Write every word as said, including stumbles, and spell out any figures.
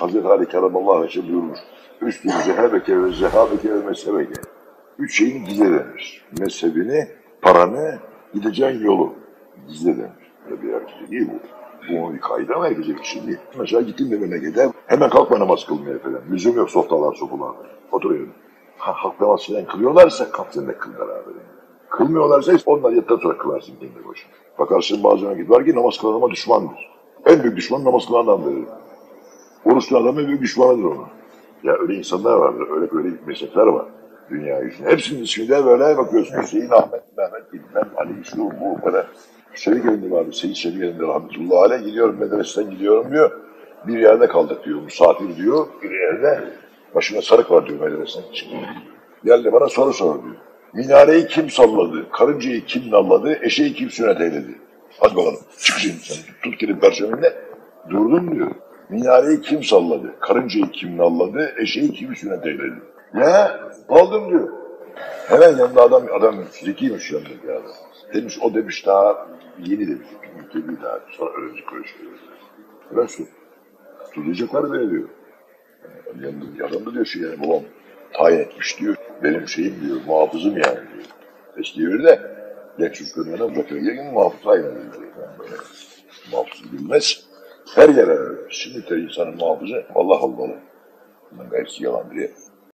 Hazreti Ali Karamallahu Haşa buyurmuş. Üstün zehebeke ve zehabeke ve mezhebeke. Üç şeyin gizle denir. Mezhebini, paranı, gideceğin yolu gizle denir. Böyle bir erkek değil bu. Bu bir kayda mı yapacak kişi değil. Mesela gittim de memlekete hemen kalkma namaz kılmaya falan. Lüzum yok softalar sokularda. Oturuyorum. Ha, halk namaz falan kılıyorlarsa kalk sen de kıl beraber. Kılmıyorlarsa onlar yatıdan sonra kılarsın kendi başına. Bakarsın bazı vakit var ki namaz kılan adama düşmandır. En büyük düşman namaz kılan adamdır. Oruçlu adam en büyük düşmanıdır ona. Ya öyle insanlar var, öyle böyle meslekler var dünya yüzünde. Hepsinin içinde böyle bakıyorsun. Hüseyin, Ahmet, Mehmet, İlmen, Ali, şu, bu, böyle. Şevik Efendi vardı, Seyit Şevik Efendi rahmetullahi aleyh, gidiyorum medreseden gidiyorum diyor. Bir yerde kaldık diyor, misafir diyor, bir yerde. Başına sarık var diyor medreseden çıkıyor. Geldi bana soru soru diyor. Minareyi kim salladı, karıncayı kim nalladı, eşeği kim sünnet eyledi? Hadi bakalım, çıkışın sen, tut gelip perşeminde. Durdum diyor. Minareyi kim salladı, karıncayı kim nalladı, eşeği kim sünnet eyledi? Ya, aldım diyor. Hemen yanında adam, adam zekiymiş yanındaki adam. Demiş, o demiş daha yeni demiş, mükemmel daha. Sonra öğrenci konuşuyor. Öyle su, tutulacaklar böyle diyor. Yanındaki adam da diyor şey yani, babam tayin etmiş diyor. Benim şeyim diyor, muhafızım yani diyor. Eski evde genç çocuklarına uzak evliyken muhafız tayin edilir diyor. Yani böyle muhafızı bilmez. Her yere öyle. Şimdi de insanın muhafızı Allah Allah. Bunların hepsi yalan diye.